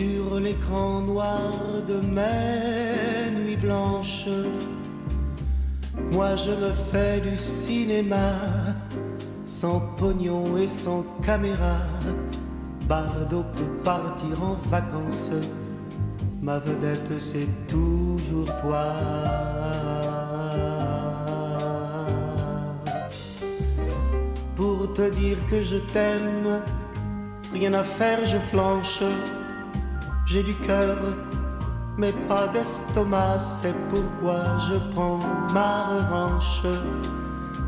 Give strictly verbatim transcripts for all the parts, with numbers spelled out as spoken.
sur l'écran noir de mes nuits blanches. Moi je me fais du cinéma, sans pognon et sans caméra. Bardot peut partir en vacances, ma vedette c'est toujours toi. Pour te dire que je t'aime, rien à faire je flanche. J'ai du cœur mais pas d'estomac, c'est pourquoi je prends ma revanche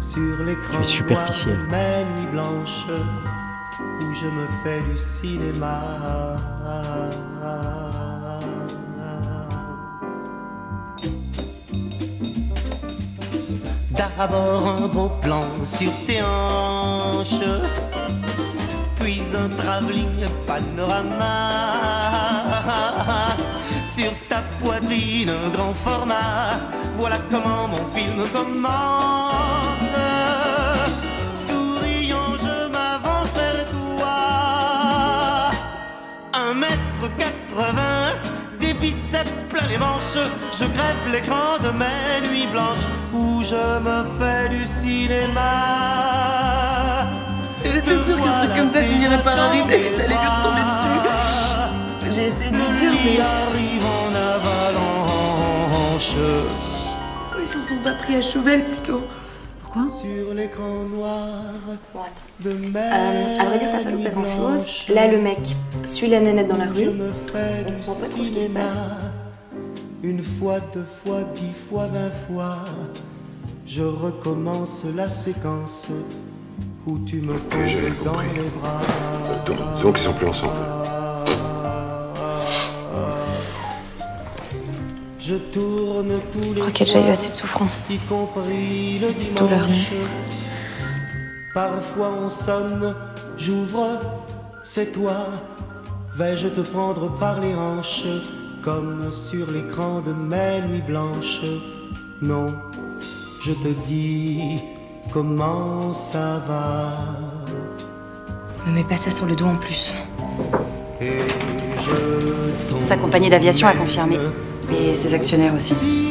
sur l'écran de mes nuits blanches où je me fais du cinéma. D'abord un beau plan sur tes hanches, puis un travelling panorama sur ta poitrine, un grand format. Voilà comment mon film commence. Souriant, je m'avance vers toi. Un mètre quatre-vingts, des biceps plein les manches. Je crève l'écran de mes nuits blanches où je me fais du cinéma. J'étais sûre qu'un truc comme ça finirait par arriver et que ça allait lui retomber dessus. J'ai essayé de lui dire, mais... Pourquoi ils se sont pas pris à Chauvel plutôt? Pourquoi? Sur l'écran noir. Bon, attends. Euh, à vrai dire, t'as pas loupé grand chose. Là, le mec suit la nanette dans la rue. On comprend pas trop ce qui se passe. Une fois, deux fois, dix fois, vingt fois, je recommence la séquence. Où tu me que j'avais compris. Donc, disons qu'ils sont plus ensemble. Je tourne tous les. Je crois qu'il y a déjà eu assez de souffrance. C'est tout leur nuit. Parfois on sonne, j'ouvre, c'est toi. Vais-je te prendre par les hanches, comme sur l'écran de mes nuits blanches? Non, je te dis. Comment ça va? Me mets pas ça sur le dos en plus. Sa compagnie d'aviation a confirmé. Et ses actionnaires aussi.